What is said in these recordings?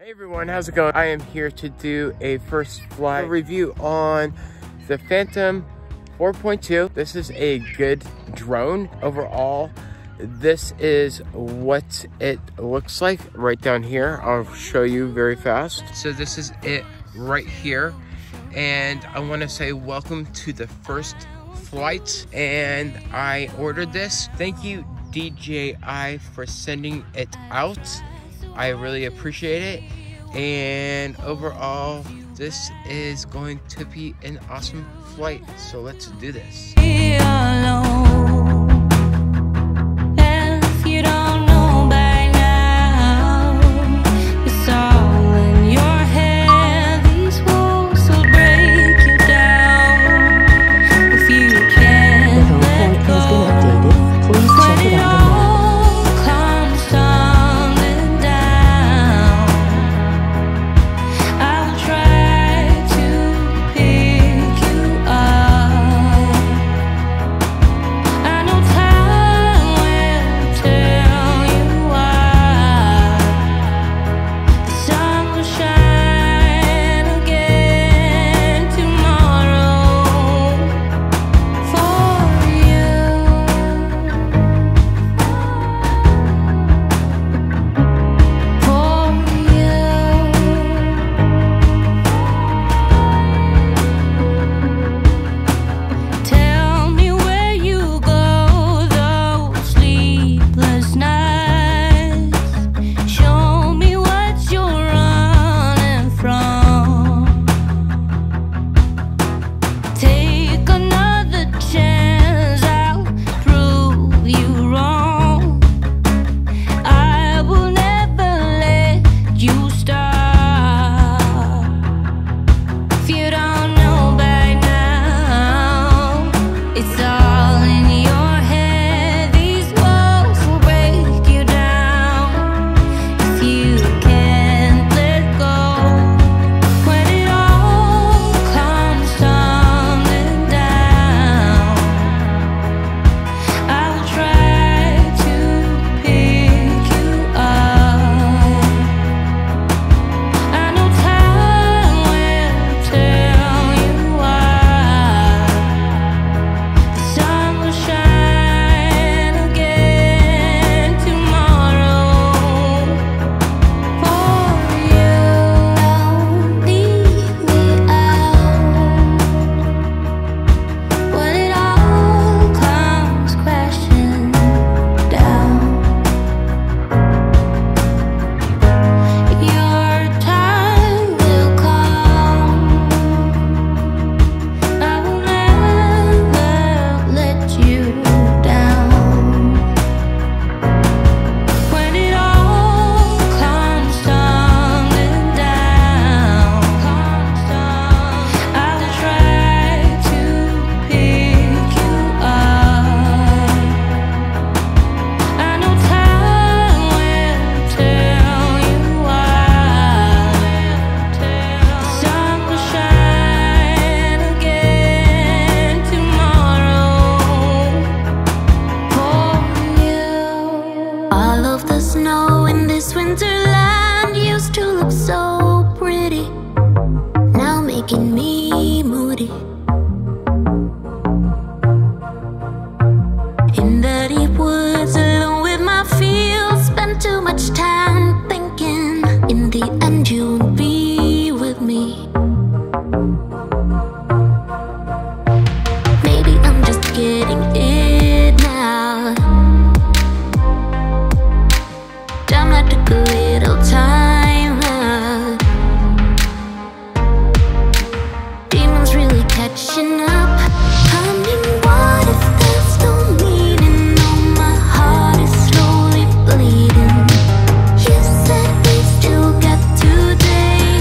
Hey everyone, how's it going? I am here to do a first flight review on the Phantom 4.2. This is a good drone overall. This is what it looks like right down here. I'll show you very fast. So this is it right here. And I want to say welcome to the first flight. And I ordered this. Thank you DJI for sending it out. I really appreciate it, and overall, this is going to be an awesome flight, so let's do this. Winterland used to look so pretty, now making me moody. In the deep woods alone with my fields, spent too much time thinking. In the end you'll be with me. Maybe I'm just getting it now. I took a little time out. Demons really catching up. I mean, what if there's no meaning? Oh, my heart is slowly bleeding. You said we still got today.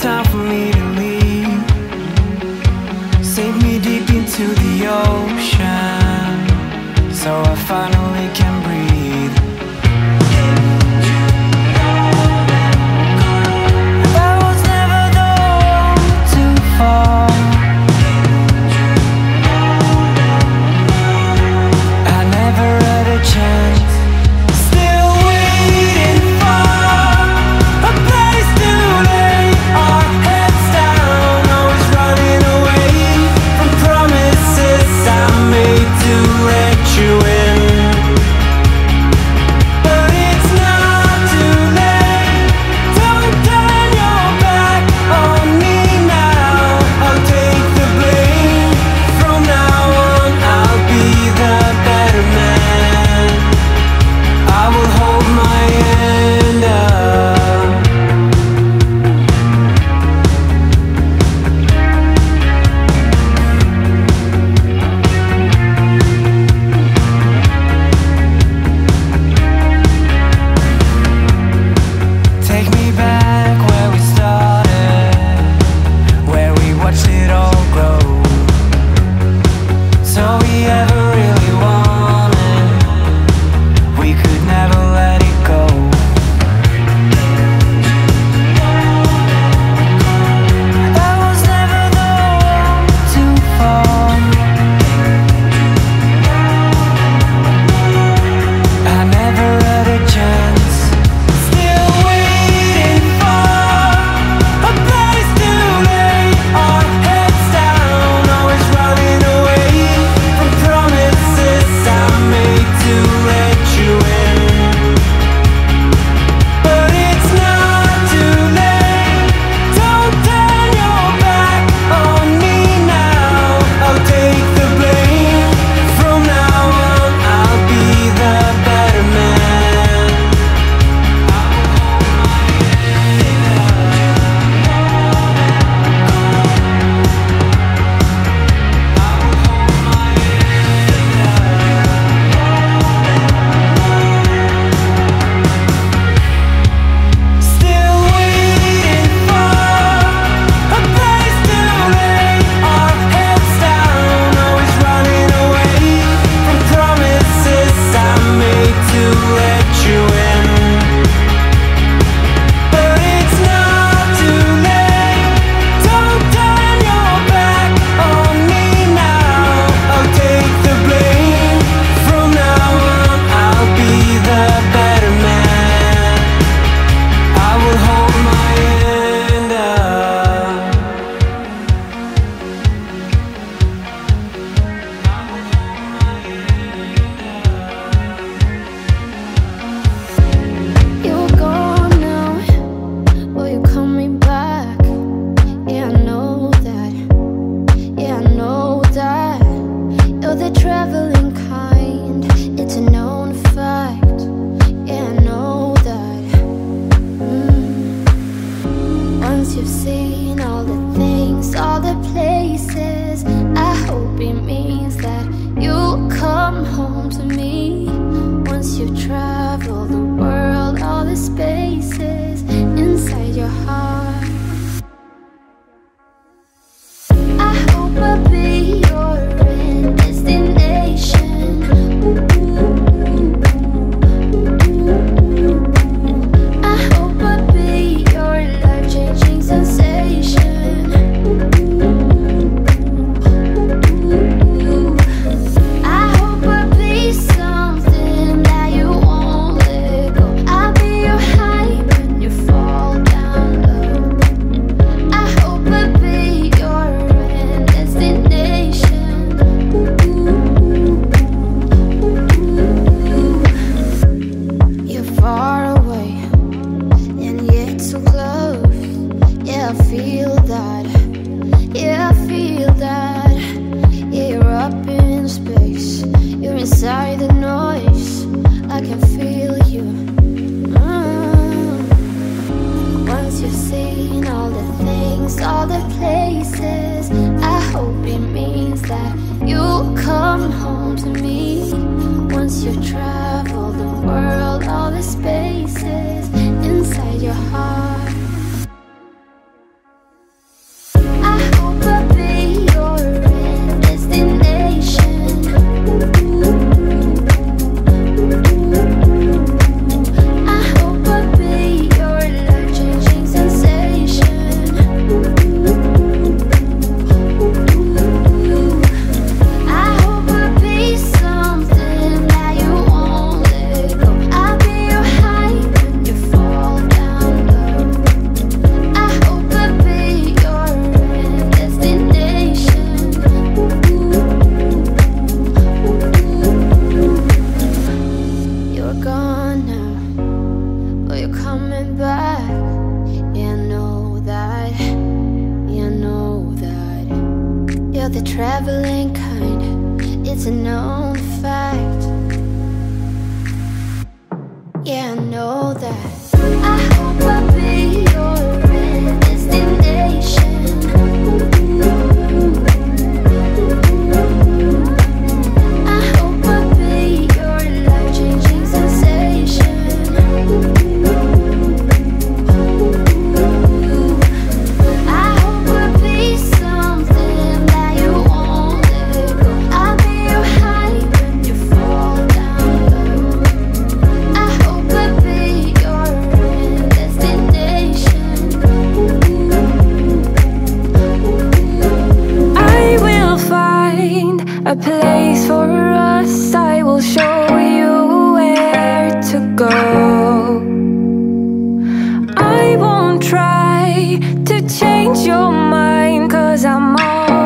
it's time for me to leave. Sink me deep into the ocean, so I finally can breathe. I was never the one to fall. I never had a chance. of the traveling kind, it's a known fact. Yeah, I know that. I hope I'll be your end destination. Ooh. A place for us, I will show you where to go. I won't try to change your mind, 'cause I'm all